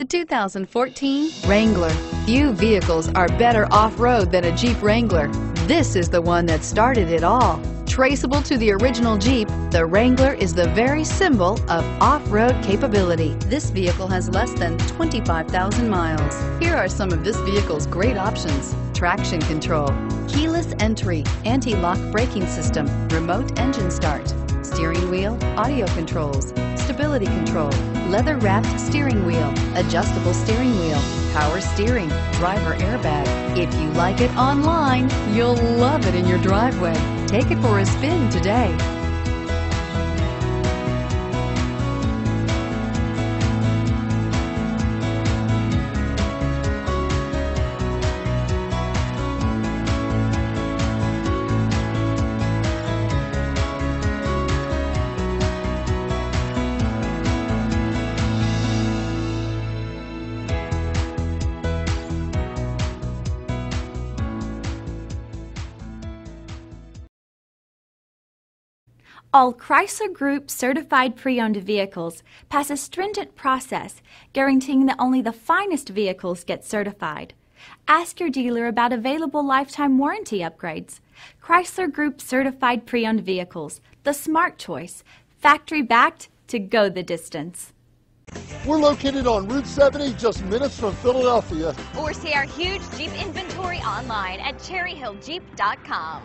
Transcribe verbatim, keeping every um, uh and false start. The two thousand fourteen Wrangler. Few vehicles are better off-road than a Jeep Wrangler. This is the one that started it all. Traceable to the original Jeep, the Wrangler is the very symbol of off-road capability. This vehicle has less than twenty-five thousand miles. Here are some of this vehicle's great options: traction control, keyless entry, anti-lock braking system, remote engine start, steering wheel audio controls, stability control, leather-wrapped steering wheel, adjustable steering wheel, power steering, driver airbag. If you like it online, you'll love it in your driveway. Take it for a spin today. All Chrysler Group certified pre-owned vehicles pass a stringent process guaranteeing that only the finest vehicles get certified. Ask your dealer about available lifetime warranty upgrades. Chrysler Group certified pre-owned vehicles, the smart choice, factory backed to go the distance. We're located on Route seventy, just minutes from Philadelphia. Or see our huge Jeep inventory online at Cherry Hill Jeep dot com.